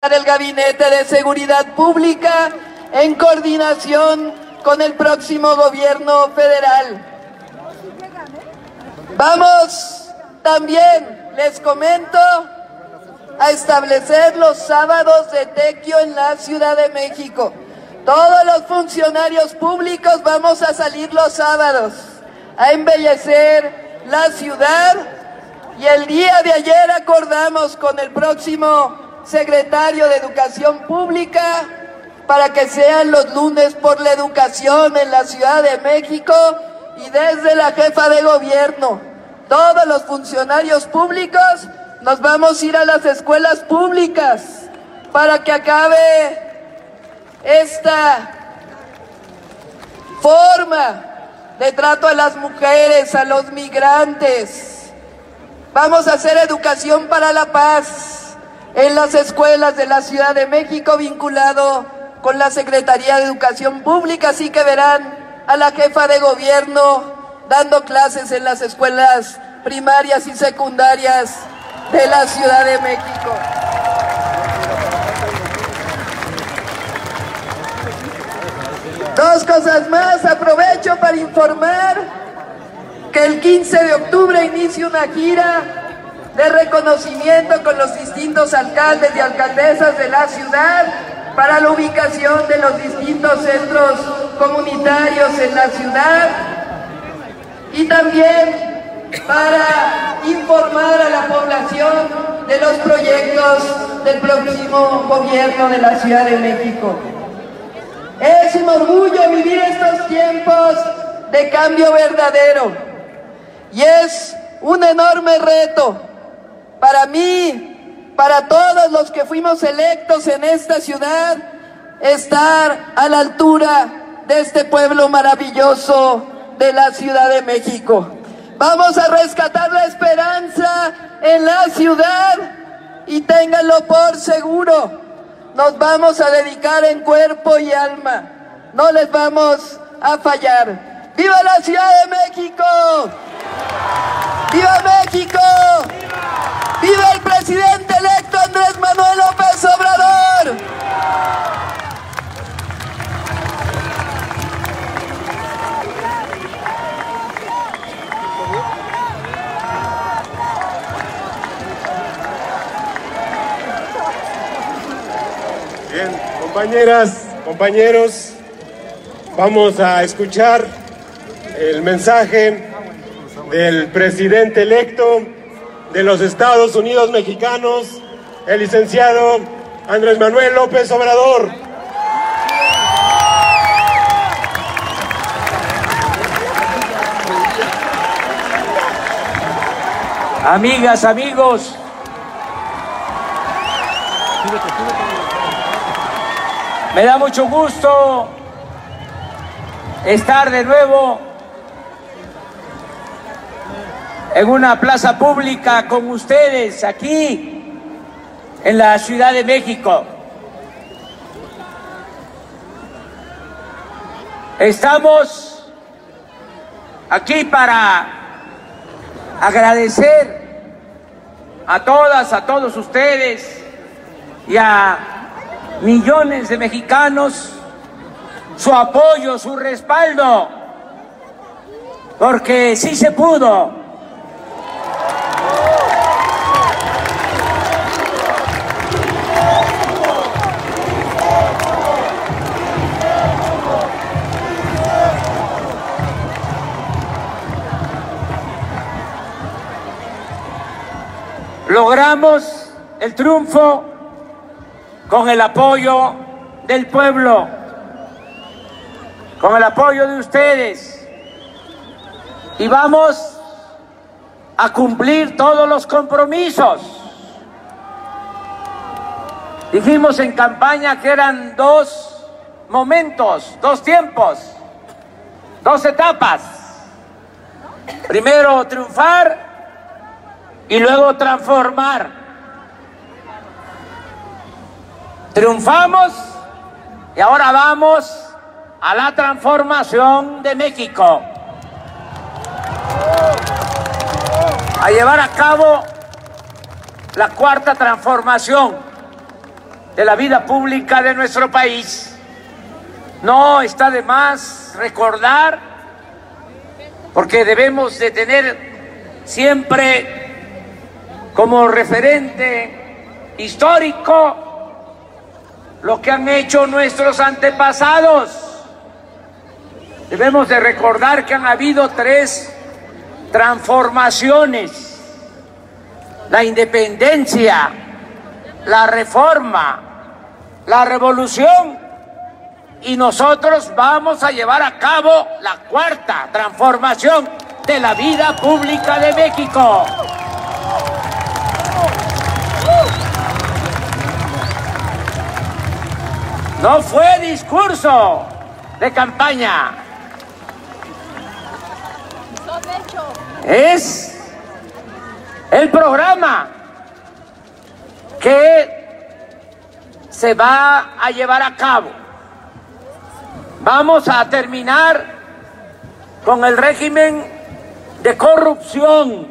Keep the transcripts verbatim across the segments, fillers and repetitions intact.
El Gabinete de Seguridad Pública en coordinación con el próximo gobierno federal. Vamos también, les comento, a establecer los sábados de tequio en la Ciudad de México. Todos los funcionarios públicos vamos a salir los sábados a embellecer la ciudad, y el día de ayer acordamos con el próximo secretario de Educación Pública para que sean los lunes por la educación en la Ciudad de México, y desde la jefa de gobierno, todos los funcionarios públicos nos vamos a ir a las escuelas públicas para que acabe esta forma de trato a las mujeres, a los migrantes. Vamos a hacer educación para la paz en las escuelas de la Ciudad de México, vinculado con la Secretaría de Educación Pública, así que verán a la jefa de gobierno dando clases en las escuelas primarias y secundarias de la Ciudad de México. Dos cosas más, aprovecho para informar que el quince de octubre inicia una gira de reconocimiento con los distintos alcaldes y alcaldesas de la ciudad para la ubicación de los distintos centros comunitarios en la ciudad, y también para informar a la población de los proyectos del próximo gobierno de la Ciudad de México. Es un orgullo vivir estos tiempos de cambio verdadero, y es un enorme reto para mí, para todos los que fuimos electos en esta ciudad, estar a la altura de este pueblo maravilloso de la Ciudad de México. Vamos a rescatar la esperanza en la ciudad, y ténganlo por seguro, nos vamos a dedicar en cuerpo y alma, no les vamos a fallar. ¡Viva la Ciudad de México! ¡Viva México! ¡Viva el presidente electo Andrés Manuel López Obrador! Bien, compañeras, compañeros, vamos a escuchar el mensaje del presidente electo de los Estados Unidos mexicanos, el licenciado Andrés Manuel López Obrador. Amigas, amigos, me da mucho gusto estar de nuevo en una plaza pública con ustedes aquí en la Ciudad de México. Estamos aquí para agradecer a todas, a todos ustedes y a millones de mexicanos su apoyo, su respaldo, porque sí se pudo. Logramos el triunfo con el apoyo del pueblo, con el apoyo de ustedes, y vamos a cumplir todos los compromisos. Dijimos en campaña que eran dos momentos, dos tiempos, dos etapas. Primero triunfar y luego transformar. Triunfamos y ahora vamos a la transformación de México, a llevar a cabo la cuarta transformación. de la vida pública de nuestro país. No está de más recordar, porque debemos de tener siempre como referente histórico lo que han hecho nuestros antepasados. Debemos de recordar que han habido tres transformaciones: la independencia, la reforma, la revolución, y nosotros vamos a llevar a cabo la cuarta transformación de la vida pública de México. No fue discurso de campaña. Es el programa que se va a llevar a cabo. Vamos a terminar con el régimen de corrupción,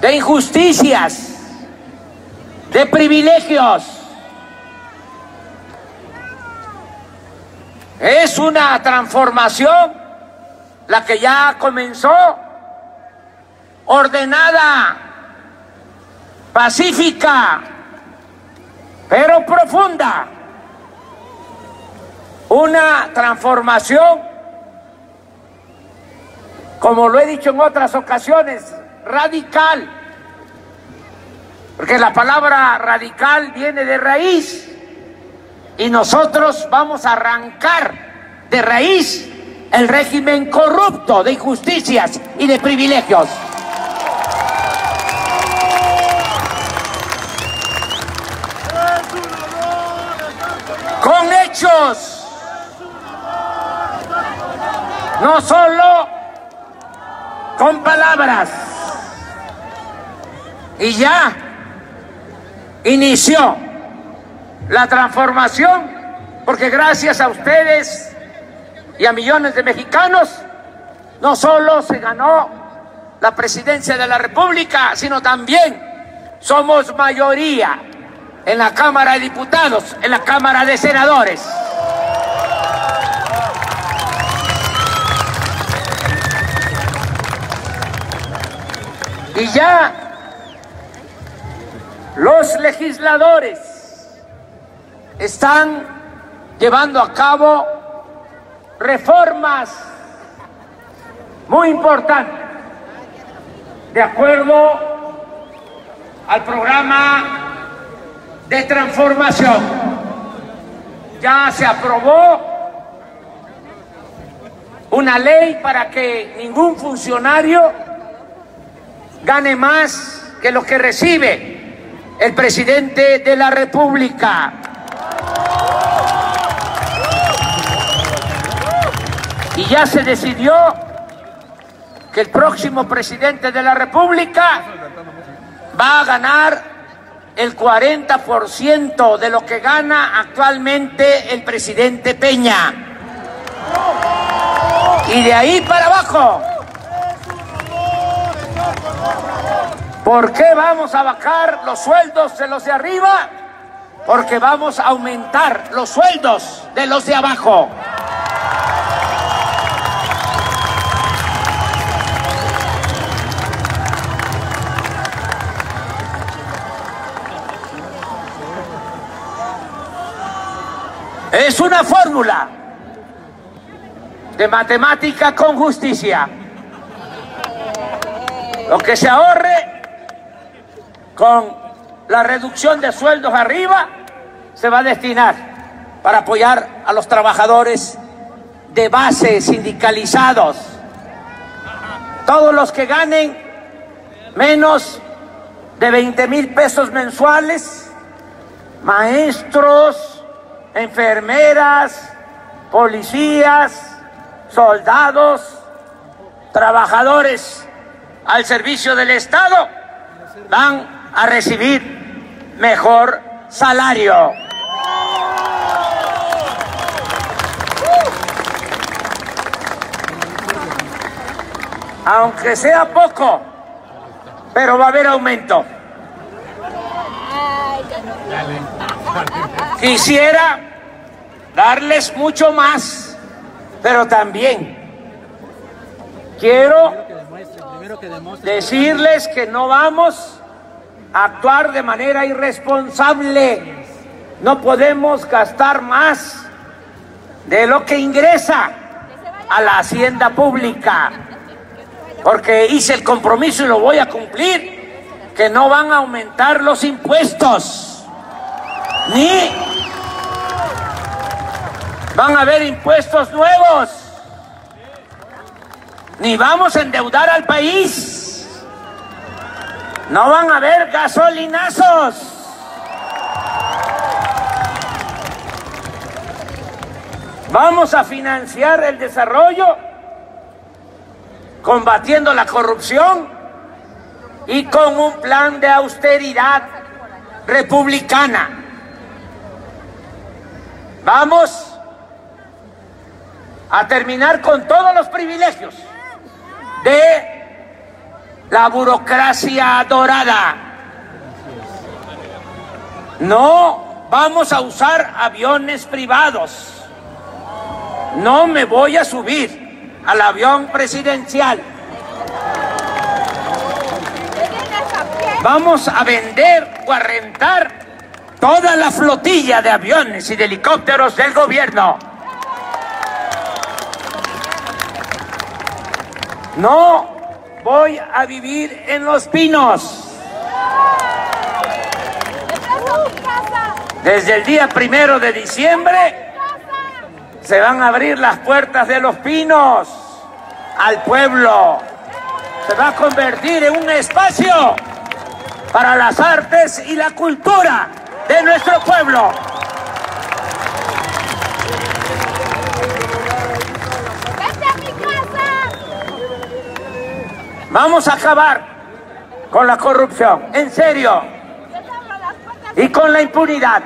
de injusticias, de privilegios. Es una transformación la que ya comenzó, ordenada, pacífica, pero profunda. Una transformación, como lo he dicho en otras ocasiones, radical, porque la palabra radical viene de raíz, y nosotros vamos a arrancar de raíz el régimen corrupto de injusticias y de privilegios. Con hechos, no solo con palabras. Y ya inició la transformación, porque gracias a ustedes y a millones de mexicanos, no solo se ganó la presidencia de la República, sino también somos mayoría en la Cámara de Diputados, en la Cámara de Senadores. Y ya los legisladores están llevando a cabo reformas muy importantes, de acuerdo al programa de transformación. Ya se aprobó una ley para que ningún funcionario gane más que lo que recibe el presidente de la República. Y ya se decidió que el próximo presidente de la República va a ganar el cuarenta por ciento de lo que gana actualmente el presidente Peña. Y de ahí para abajo. ¿Por qué vamos a bajar los sueldos de los de arriba? Porque vamos a aumentar los sueldos de los de abajo. Es una fórmula de matemática con justicia. Lo que se ahorre con la reducción de sueldos arriba se va a destinar para apoyar a los trabajadores de base sindicalizados. Todos los que ganen menos de veinte mil pesos mensuales, maestros, enfermeras, policías, soldados, trabajadores al servicio del Estado, van a recibir mejor salario. Aunque sea poco, pero va a haber aumento. Quisiera darles mucho más, pero también quiero decirles que no vamos a actuar de manera irresponsable. No podemos gastar más de lo que ingresa a la hacienda pública, porque hice el compromiso y lo voy a cumplir, que no van a aumentar los impuestos, ni van a haber impuestos nuevos, ni vamos a endeudar al país, no van a haber gasolinazos. Vamos a financiar el desarrollo combatiendo la corrupción y con un plan de austeridad republicana. Vamos a terminar con todos los privilegios de la burocracia dorada. No vamos a usar aviones privados. No me voy a subir al avión presidencial. Vamos a vender o a rentar toda la flotilla de aviones y de helicópteros del gobierno. No voy a vivir en Los Pinos. Desde el día primero de diciembre se van a abrir las puertas de Los Pinos al pueblo. Se va a convertir en un espacio para las artes y la cultura de nuestro pueblo. ¡Vete a mi casa! Vamos a acabar con la corrupción, en serio, y con la impunidad.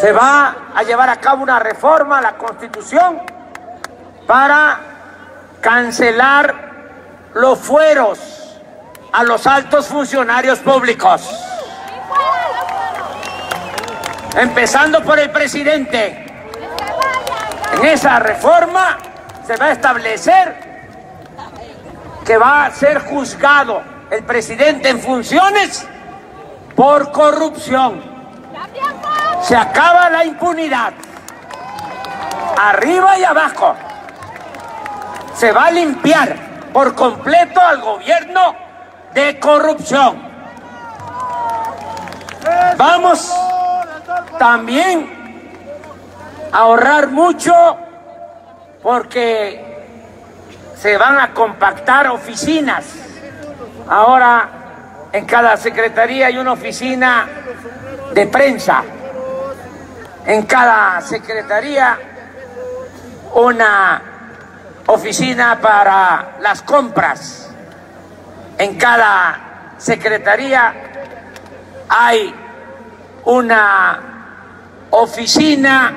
Se va a llevar a cabo una reforma a la Constitución para cancelar los fueros a los altos funcionarios públicos, empezando por el presidente. En esa reforma se va a establecer que va a ser juzgado el presidente en funciones por corrupción. Se acaba la impunidad, arriba y abajo. Se va a limpiar por completo al gobierno de corrupción. Vamos también a ahorrar mucho, porque se van a compactar oficinas. Ahora en cada secretaría hay una oficina de prensa, en cada secretaría una oficina para las compras. En cada secretaría hay una oficina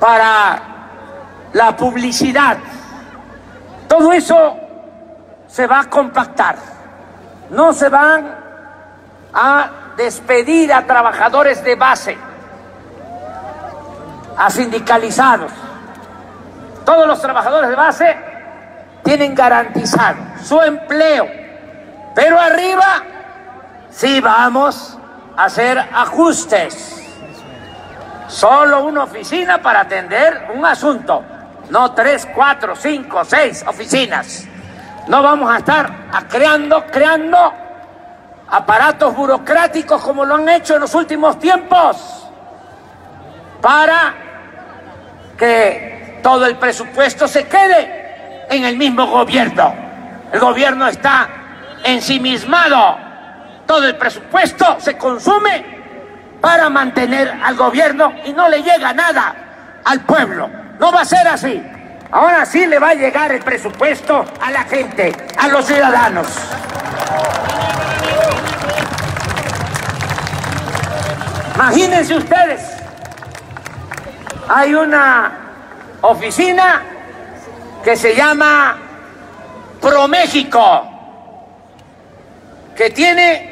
para la publicidad. Todo eso se va a compactar. No se van a despedir a trabajadores de base, a sindicalizados. Todos los trabajadores de base tienen garantizado su empleo, pero arriba sí vamos a hacer ajustes. Solo una oficina para atender un asunto, no tres, cuatro, cinco, seis oficinas. No vamos a estar creando, creando aparatos burocráticos como lo han hecho en los últimos tiempos, para que todo el presupuesto se quede en el mismo gobierno. El gobierno está ensimismado. Todo el presupuesto se consume para mantener al gobierno y no le llega nada al pueblo. No va a ser así. Ahora sí le va a llegar el presupuesto a la gente, a los ciudadanos. Imagínense ustedes, hay una oficina que se llama ProMéxico, que tiene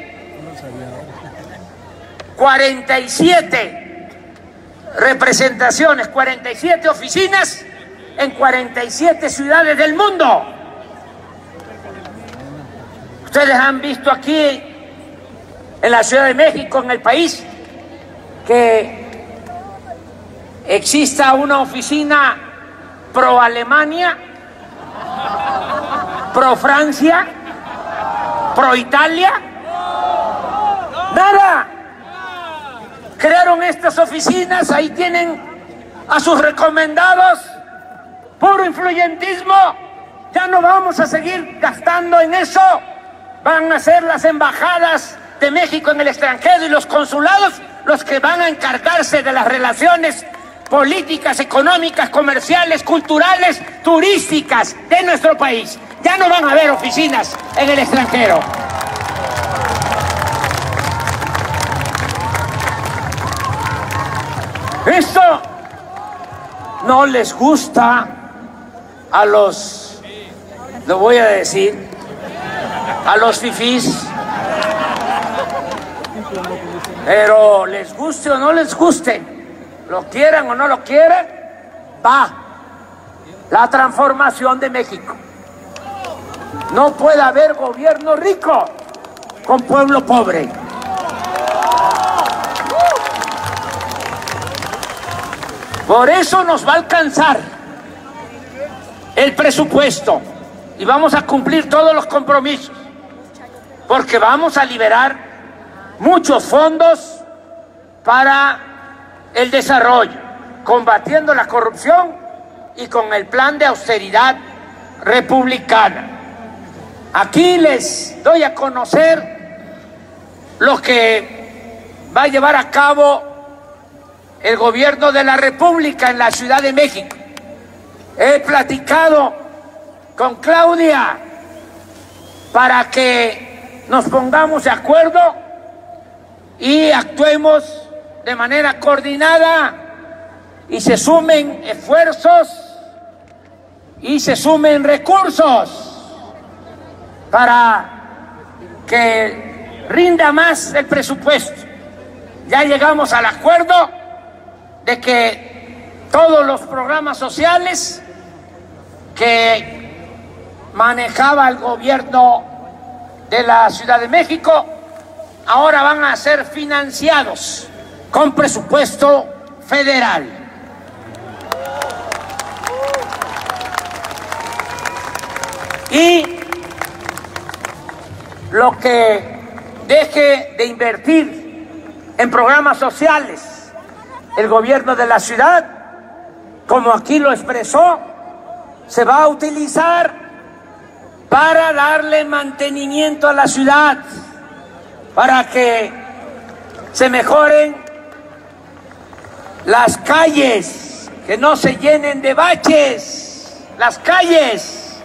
cuarenta y siete representaciones, cuarenta y siete oficinas en cuarenta y siete ciudades del mundo. Ustedes han visto aquí en la Ciudad de México, en el país, que exista una oficina pro Alemania, pro Francia, pro Italia. Nada. Crearon estas oficinas, ahí tienen a sus recomendados. Puro influyentismo. Ya no vamos a seguir gastando en eso. Van a ser las embajadas de México en el extranjero y los consulados los que van a encargarse de las relaciones políticas, económicas, comerciales, culturales, turísticas de nuestro país. Ya no van a haber oficinas en el extranjero. Esto no les gusta a los, lo voy a decir, a los fifís. Pero les guste o no les guste, lo quieran o no lo quieran, va la transformación de México. No puede haber gobierno rico con pueblo pobre. Por eso nos va a alcanzar el presupuesto y vamos a cumplir todos los compromisos, porque vamos a liberar muchos fondos para el desarrollo, combatiendo la corrupción y con el plan de austeridad republicana. Aquí les doy a conocer lo que va a llevar a cabo el gobierno de la República en la Ciudad de México. He platicado con Claudia para que nos pongamos de acuerdo y actuemos de manera coordinada y se sumen esfuerzos y se sumen recursos para que rinda más el presupuesto. Ya llegamos al acuerdo de que todos los programas sociales que manejaba el gobierno de la Ciudad de México ahora van a ser financiados con presupuesto federal. Y lo que deje de invertir en programas sociales el gobierno de la ciudad, como aquí lo expresó, se va a utilizar para darle mantenimiento a la ciudad, para que se mejoren las calles, que no se llenen de baches, las calles,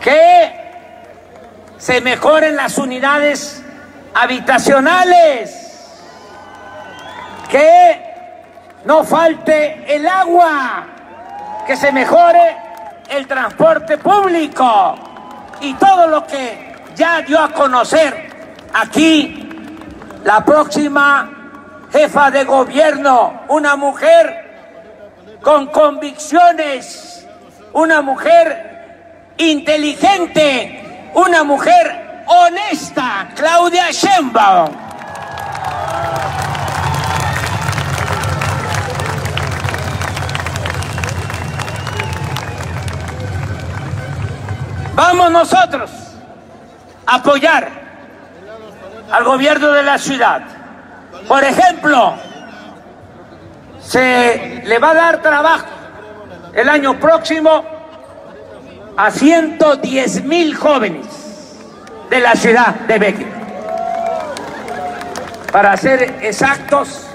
que se mejoren las unidades habitacionales, que no falte el agua, que se mejore el transporte público y todo lo que ya dio a conocer aquí la próxima jefa de gobierno, una mujer con convicciones, una mujer inteligente, una mujer honesta, Claudia Sheinbaum. Vamos nosotros a apoyar al gobierno de la ciudad. Por ejemplo, se le va a dar trabajo el año próximo a ciento diez mil jóvenes de la Ciudad de México. Para ser exactos,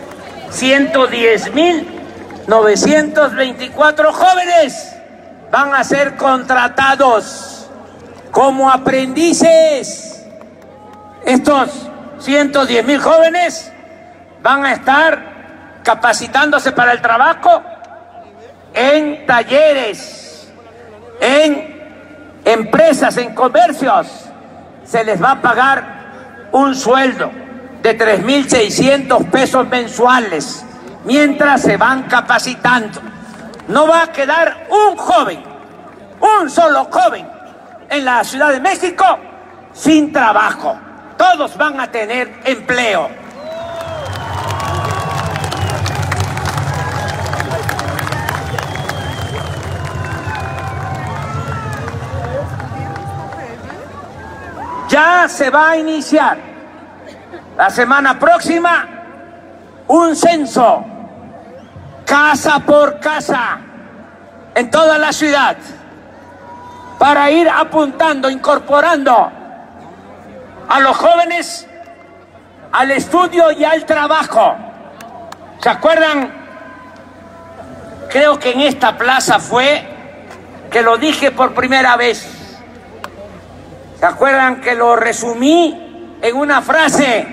ciento diez mil novecientos veinticuatro jóvenes van a ser contratados como aprendices. Estos ciento diez mil jóvenes van a estar capacitándose para el trabajo en talleres, en empresas, en comercios. Se les va a pagar un sueldo de tres mil seiscientos pesos mensuales mientras se van capacitando. No va a quedar un joven, un solo joven en la Ciudad de México sin trabajo. Todos van a tener empleo. Ya se va a iniciar la semana próxima un censo, casa por casa, en toda la ciudad, para ir apuntando, incorporando a los jóvenes al estudio y al trabajo. ¿Se acuerdan? Creo que en esta plaza fue que lo dije por primera vez. ¿Se acuerdan que lo resumí en una frase?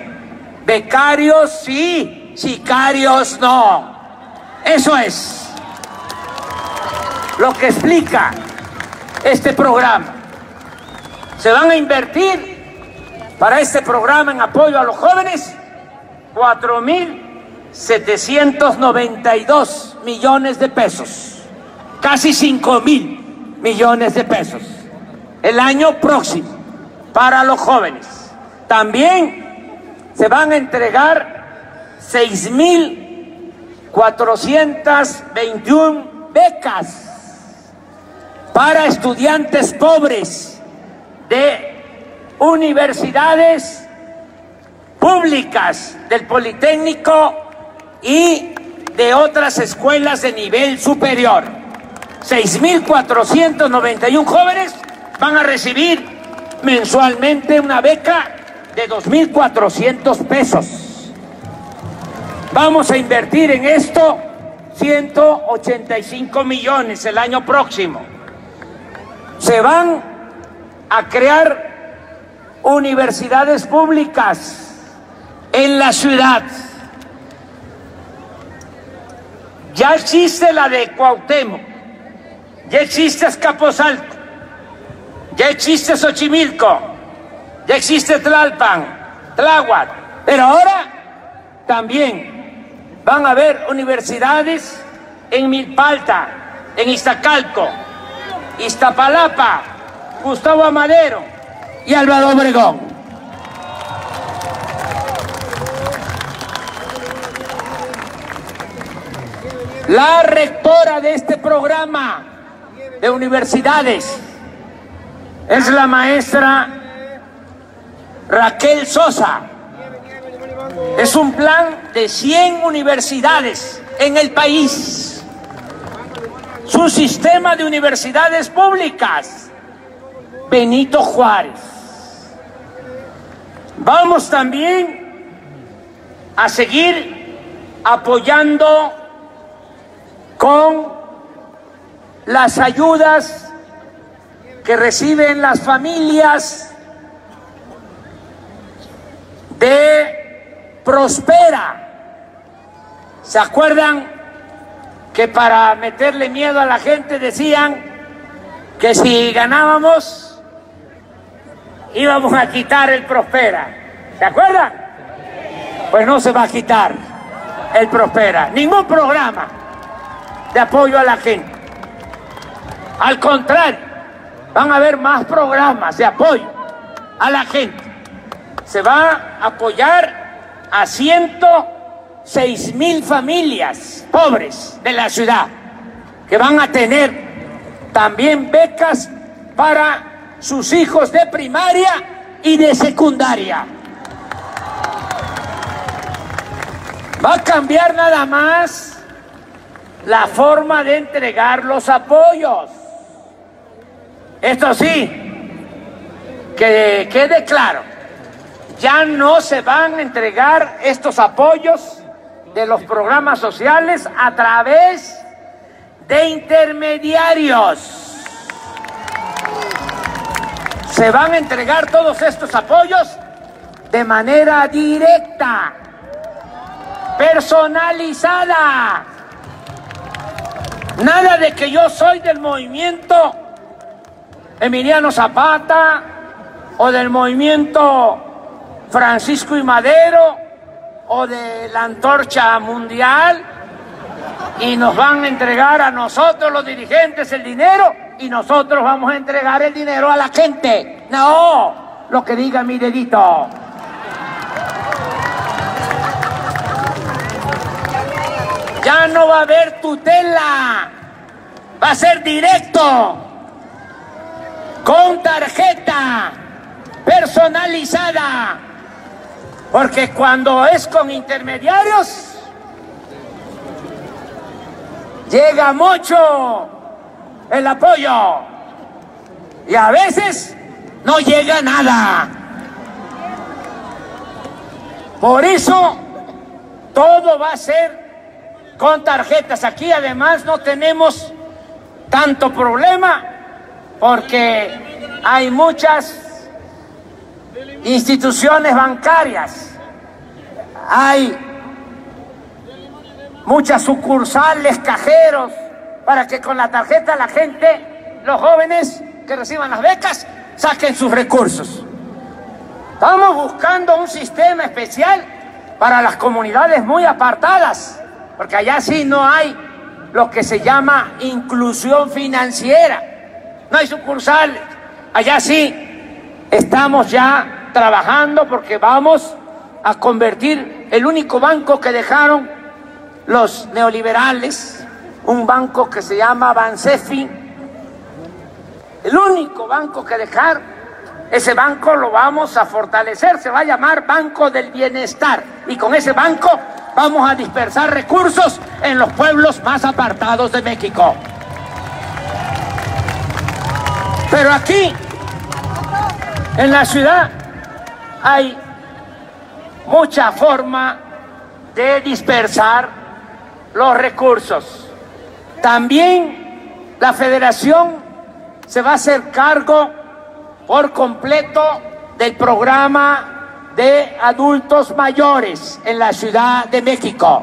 Becarios sí, sicarios no. Eso es lo que explica este programa. Se van a invertir para este programa en apoyo a los jóvenes cuatro mil setecientos noventa y dos millones de pesos, casi cinco mil millones de pesos el año próximo para los jóvenes. También se van a entregar seis mil cuatrocientas veintiuna becas para estudiantes pobres de universidades públicas, del Politécnico y de otras escuelas de nivel superior. seis mil cuatrocientos noventa y uno jóvenes van a recibir mensualmente una beca de dos mil cuatrocientos pesos. Vamos a invertir en esto ciento ochenta y cinco millones el año próximo. Se van a crear universidades públicas en la ciudad. Ya existe la de Cuauhtémoc, ya existe Azcapotzalco, ya existe Xochimilco, ya existe Tlalpan, Tláhuac, pero ahora también van a haber universidades en Milpalta, en Iztacalco, Iztapalapa, Gustavo Amadero y Álvaro Obregón. La rectora de este programa de universidades es la maestra Raquel Sosa. Es un plan de cien universidades en el país. Su sistema de universidades públicas, Benito Juárez. Vamos también a seguir apoyando con las ayudas que reciben las familias de Prospera. ¿Se acuerdan que para meterle miedo a la gente decían que si ganábamos íbamos a quitar el Prospera? ¿Se acuerdan? Pues no se va a quitar el Prospera. Ningún programa de apoyo a la gente. Al contrario, van a haber más programas de apoyo a la gente. Se va a apoyar a ciento seis mil familias pobres de la ciudad que van a tener también becas para sus hijos de primaria y de secundaria. Va a cambiar nada más la forma de entregar los apoyos. Esto sí, que quede claro, ya no se van a entregar estos apoyos de los programas sociales a través de intermediarios. Se van a entregar todos estos apoyos de manera directa, personalizada. Nada de que yo soy del movimiento Emiliano Zapata o del movimiento Francisco I. Madero o de la antorcha mundial y nos van a entregar a nosotros los dirigentes el dinero y nosotros vamos a entregar el dinero a la gente. No, lo que diga mi dedito. Ya no va a haber tutela, va a ser directo, con tarjeta personalizada, porque cuando es con intermediarios, llega mucho el apoyo y a veces no llega nada. Por eso todo va a ser con tarjetas. Aquí además no tenemos tanto problema porque hay muchas instituciones bancarias, hay muchas sucursales, cajeros, para que con la tarjeta la gente, los jóvenes que reciban las becas, saquen sus recursos. Estamos buscando un sistema especial para las comunidades muy apartadas, porque allá sí no hay lo que se llama inclusión financiera, no hay sucursales. Allá sí estamos ya trabajando porque vamos a convertir el único banco que dejaron los neoliberales, un banco que se llama Bansefi, el único banco que dejar, ese banco lo vamos a fortalecer, se va a llamar Banco del Bienestar, y con ese banco vamos a dispersar recursos en los pueblos más apartados de México. Pero aquí, en la ciudad, hay mucha forma de dispersar los recursos. También la Federación se va a hacer cargo por completo del programa de adultos mayores en la Ciudad de México.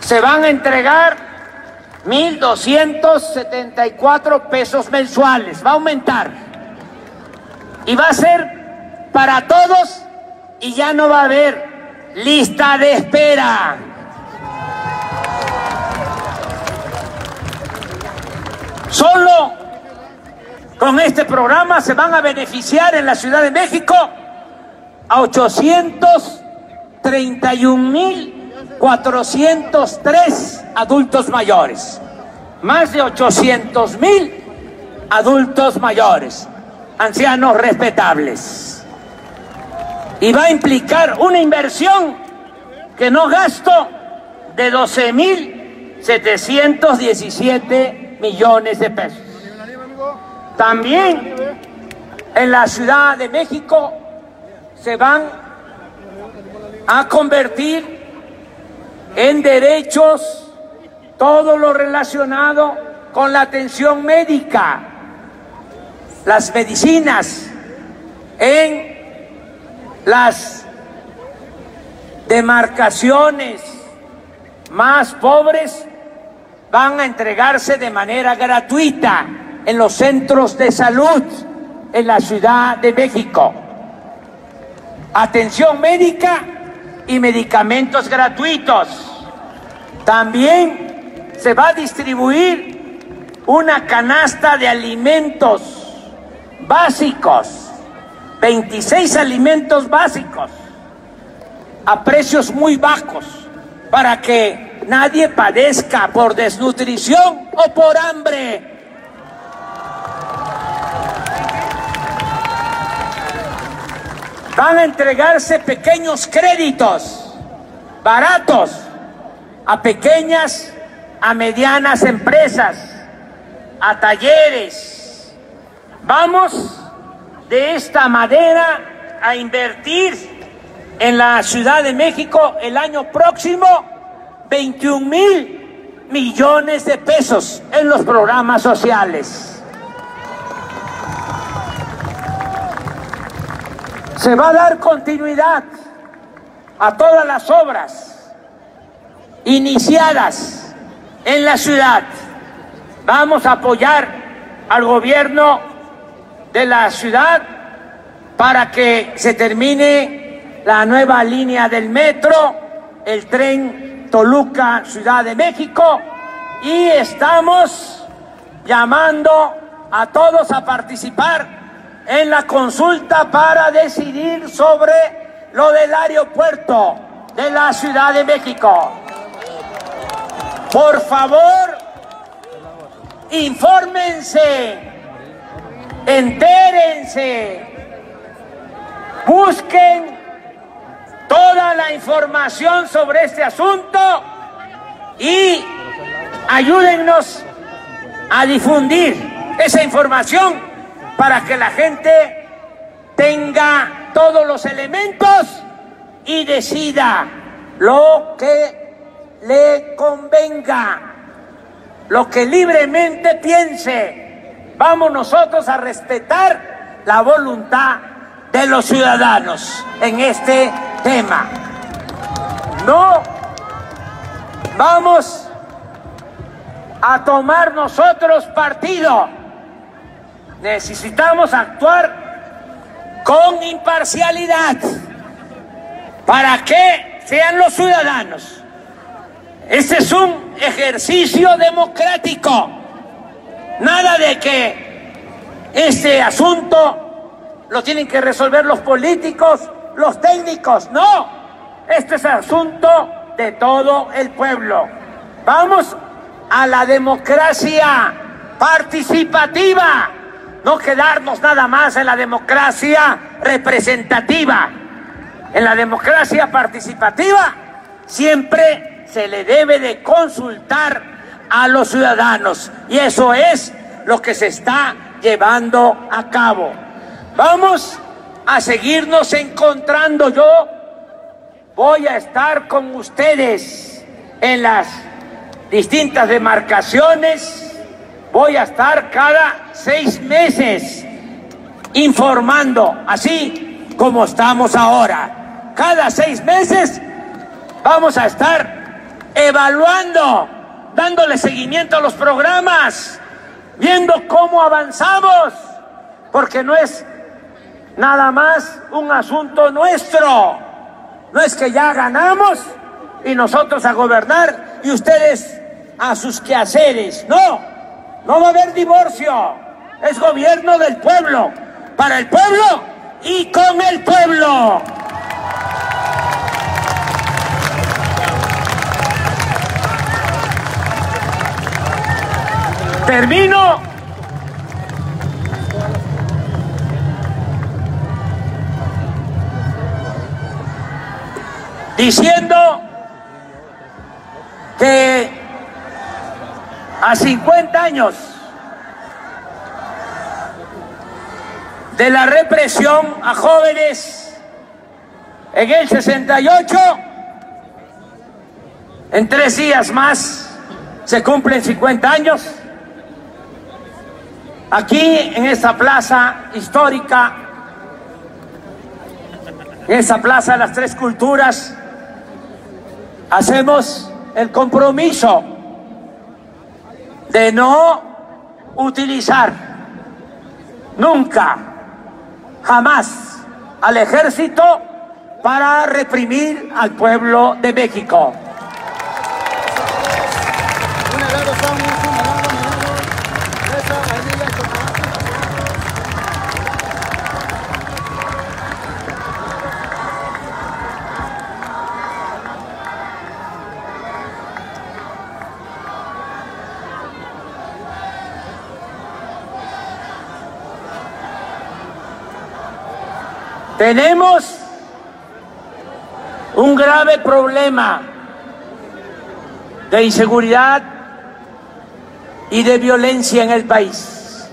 Se van a entregar mil doscientos setenta y cuatro pesos mensuales, va a aumentar y va a ser para todos y ya no va a haber lista de espera. Solo con este programa se van a beneficiar en la Ciudad de México a ochocientos treinta y un mil cuatrocientos tres adultos mayores. Más de ochocientos mil adultos mayores, ancianos respetables. Y va a implicar una inversión que no gasto de doce mil setecientos diecisiete millones de pesos. También en la Ciudad de México se van a convertir en derechos todo lo relacionado con la atención médica, las medicinas, en las demarcaciones más pobres van a entregarse de manera gratuita en los centros de salud en la Ciudad de México. Atención médica y medicamentos gratuitos. También se va a distribuir una canasta de alimentos básicos, veintiséis alimentos básicos, a precios muy bajos, para que nadie padezca por desnutrición o por hambre. Van a entregarse pequeños créditos baratos a pequeñas, a medianas empresas, a talleres. Vamos de esta manera a invertir en la Ciudad de México el año próximo veintiún mil millones de pesos en los programas sociales. Se va a dar continuidad a todas las obras iniciadas en la ciudad. Vamos a apoyar al gobierno de la ciudad para que se termine la nueva línea del metro, el tren Toluca, Ciudad de México, y estamos llamando a todos a participar en la consulta para decidir sobre lo del aeropuerto de la Ciudad de México. Por favor, infórmense, entérense, busquen toda la información sobre este asunto y ayúdennos a difundir esa información para que la gente tenga todos los elementos y decida lo que le convenga, lo que libremente piense. Vamos nosotros a respetar la voluntad de los ciudadanos en este tema. No vamos a tomar nosotros partido. Necesitamos actuar con imparcialidad para que sean los ciudadanos. Este es un ejercicio democrático. Nada de que este asunto lo tienen que resolver los políticos, los técnicos. No, este es asunto de todo el pueblo. Vamos a la democracia participativa, no quedarnos nada más en la democracia representativa. En la democracia participativa siempre se le debe de consultar a los ciudadanos, y eso es lo que se está llevando a cabo. Vamos a seguirnos encontrando. Yo voy a estar con ustedes en las distintas demarcaciones. Voy a estar cada seis meses informando, así como estamos ahora. Cada seis meses vamos a estar evaluando, dándole seguimiento a los programas, viendo cómo avanzamos, porque no es nada más un asunto nuestro. No es que ya ganamos y nosotros a gobernar y ustedes a sus quehaceres. No, no va a haber divorcio. Es gobierno del pueblo, para el pueblo y con el pueblo. Termino diciendo que a cincuenta años de la represión a jóvenes en el sesenta y ocho, en tres días más se cumplen cincuenta años. Aquí en esta plaza histórica, en esta plaza de las Tres Culturas, hacemos el compromiso de no utilizar nunca, jamás, al ejército para reprimir al pueblo de México. Tenemos un grave problema de inseguridad y de violencia en el país.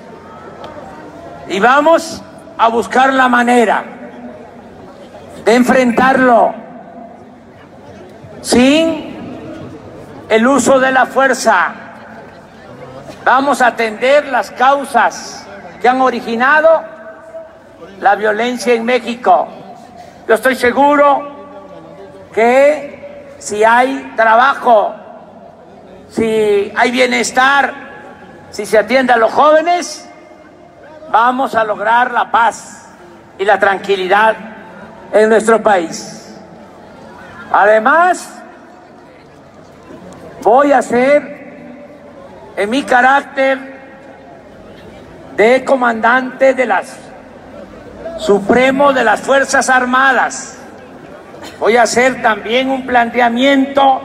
Y vamos a buscar la manera de enfrentarlo sin el uso de la fuerza. Vamos a atender las causas que han originado la violencia en México. Yo estoy seguro que si hay trabajo, si hay bienestar, si se atiende a los jóvenes, vamos a lograr la paz y la tranquilidad en nuestro país. Además, voy a hacer en mi carácter de comandante de las Supremo de las Fuerzas Armadas, voy a hacer también un planteamiento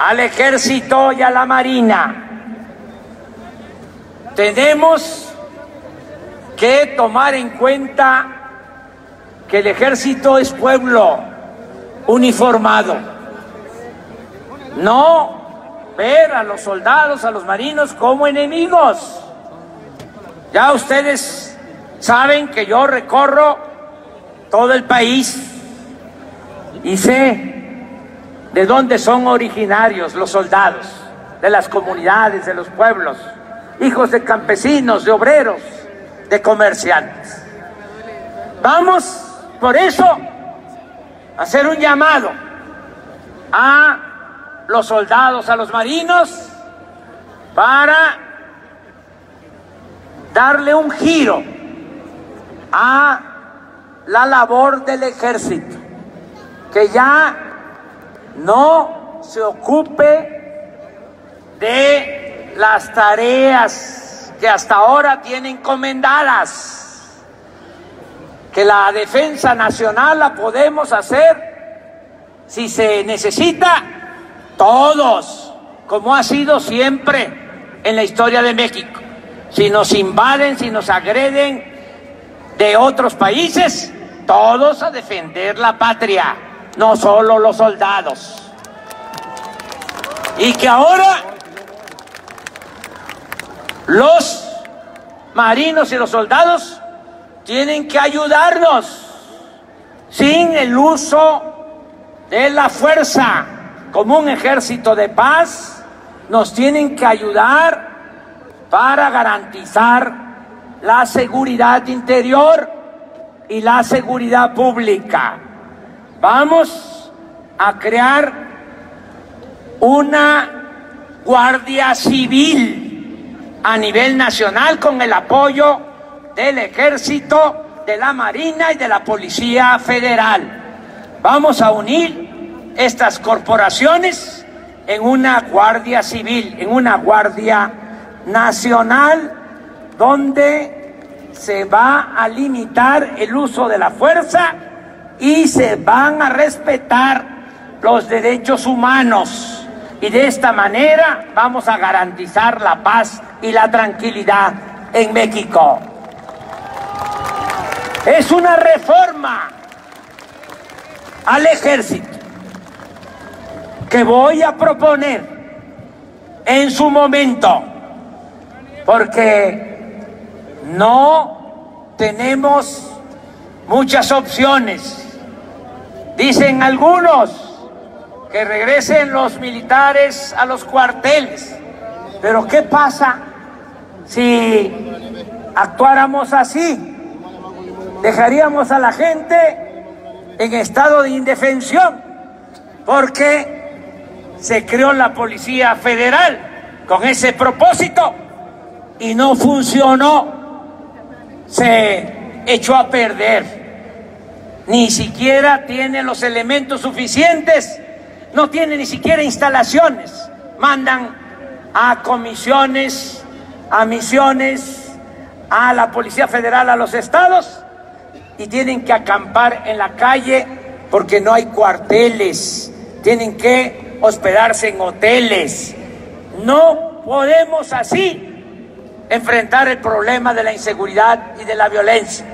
al Ejército y a la Marina. Tenemos que tomar en cuenta que el Ejército es pueblo uniformado. No ver a los soldados, a los marinos como enemigos. Ya ustedes saben que yo recorro todo el país y sé de dónde son originarios los soldados, de las comunidades, de los pueblos, hijos de campesinos, de obreros, de comerciantes. Vamos, por eso, a hacer un llamado a los soldados, a los marinos, para darle un giro a la labor del ejército, que ya no se ocupe de las tareas que hasta ahora tiene encomendadas, que la defensa nacional la podemos hacer si se necesita todos, como ha sido siempre en la historia de México. Si nos invaden, si nos agreden de otros países, todos a defender la patria, no solo los soldados. Y que ahora los marinos y los soldados tienen que ayudarnos sin el uso de la fuerza. Como un ejército de paz, nos tienen que ayudar para garantizar la seguridad interior y la seguridad pública. Vamos a crear una Guardia Civil a nivel nacional con el apoyo del Ejército, de la Marina y de la Policía Federal. Vamos a unir estas corporaciones en una Guardia Civil, en una Guardia Nacional, donde se va a limitar el uso de la fuerza y se van a respetar los derechos humanos, y de esta manera vamos a garantizar la paz y la tranquilidad en México. Es una reforma al ejército que voy a proponer en su momento, porque no tenemos muchas opciones. Dicen algunos que regresen los militares a los cuarteles. Pero ¿qué pasa si actuáramos así? Dejaríamos a la gente en estado de indefensión, porque se creó la Policía Federal con ese propósito y no funcionó. Se echó a perder. Ni siquiera tiene los elementos suficientes, no tiene ni siquiera instalaciones. Mandan a comisiones, a misiones, a la Policía Federal, a los estados, y tienen que acampar en la calle porque no hay cuarteles, tienen que hospedarse en hoteles. No podemos así enfrentar el problema de la inseguridad y de la violencia.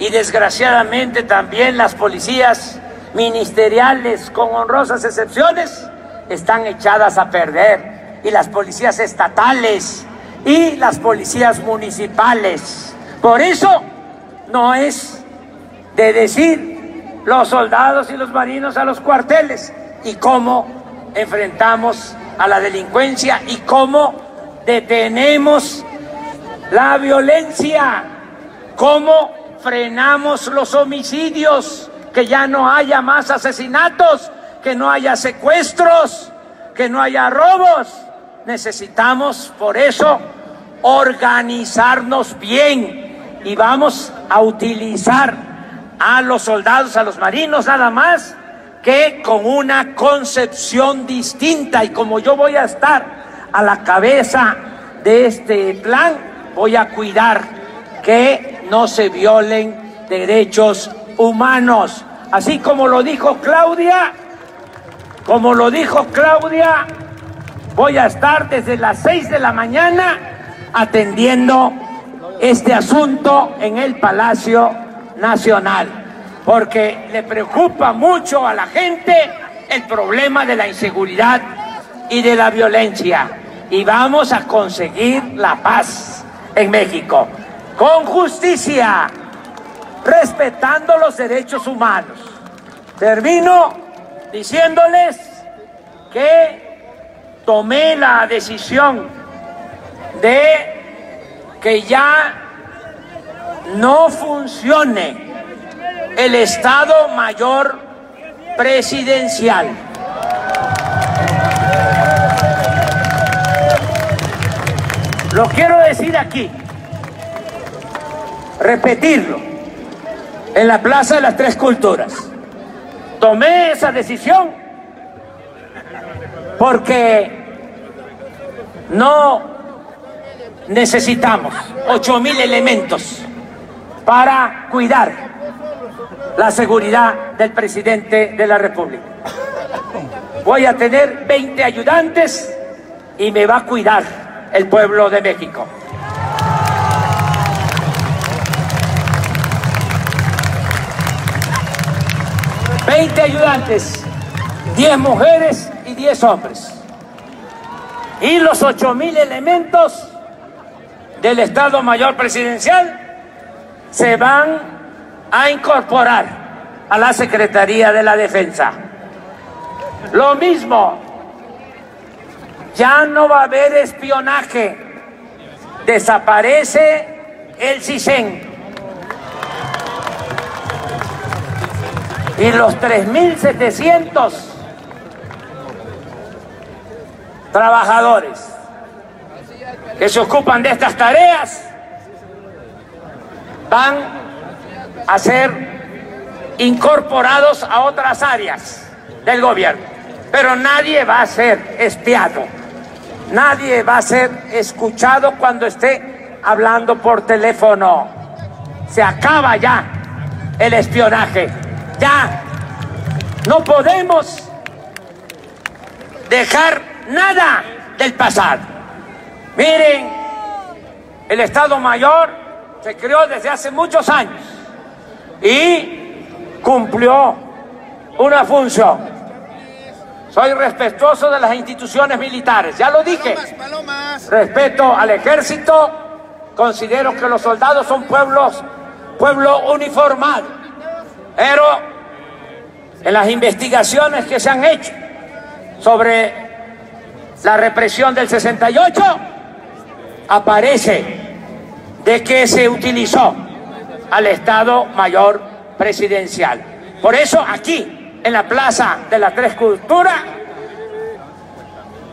Y desgraciadamente también las policías ministeriales, con honrosas excepciones, están echadas a perder. Y las policías estatales y las policías municipales. Por eso no es de decir los soldados y los marinos a los cuarteles, y cómo enfrentamos a la delincuencia y cómo detenemos la violencia, cómo frenamos los homicidios, que ya no haya más asesinatos, que no haya secuestros, que no haya robos. Necesitamos, por eso, organizarnos bien, y vamos a utilizar a los soldados, a los marinos, nada más que con una concepción distinta. Y como yo voy a estar a la cabeza de este plan, voy a cuidar que no se violen derechos humanos. Así como lo dijo Claudia, como lo dijo Claudia, voy a estar desde las seis de la mañana atendiendo este asunto en el Palacio Nacional, porque le preocupa mucho a la gente el problema de la inseguridad y de la violencia. Y vamos a conseguir la paz en México, con justicia, respetando los derechos humanos. Termino diciéndoles que tomé la decisión de que ya no funcione el Estado Mayor Presidencial. Lo quiero decir aquí, repetirlo, en la Plaza de las Tres Culturas. Tomé esa decisión porque no necesitamos ocho mil elementos para cuidar la seguridad del presidente de la República. Voy a tener veinte ayudantes y me va a cuidar el pueblo de México. veinte ayudantes, diez mujeres y diez hombres. Y los ocho mil elementos del Estado Mayor Presidencial se van a incorporar a la Secretaría de la Defensa. Lo mismo. Ya no va a haber espionaje. Desaparece el CISEN. Y los tres mil setecientos trabajadores que se ocupan de estas tareas van a ser incorporados a otras áreas del gobierno. Pero nadie va a ser espiado. Nadie va a ser escuchado cuando esté hablando por teléfono. Se acaba ya el espionaje. Ya no podemos dejar nada del pasado. Miren, el Estado Mayor se creó desde hace muchos años y cumplió una función. Soy respetuoso de las instituciones militares, ya lo dije. Palomas, palomas. Respeto al ejército, considero que los soldados son pueblos, pueblo uniformado. Pero en las investigaciones que se han hecho sobre la represión del sesenta y ocho, aparece de que se utilizó al Estado Mayor Presidencial. Por eso aquí, en la Plaza de las Tres Culturas,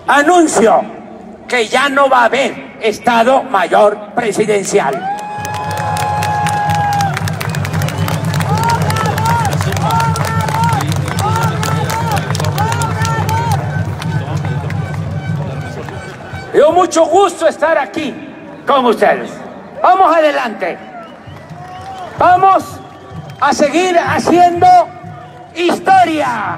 anuncio que ya no va a haber Estado Mayor Presidencial. Dio mucho gusto estar aquí con ustedes. Vamos adelante. Vamos a seguir haciendo historia.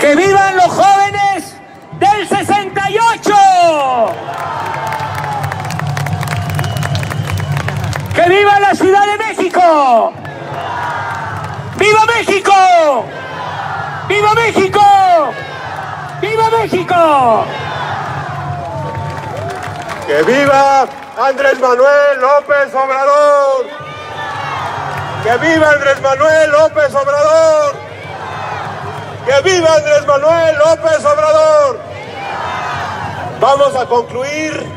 ¡Que vivan los jóvenes del sesenta y ocho! ¡Que viva la Ciudad de México! ¡Viva México! ¡Viva México! ¡Viva México! ¡Que viva Andrés Manuel López Obrador! ¡Que viva Andrés Manuel López Obrador! ¡Que viva Andrés Manuel López Obrador! Vamos a concluir.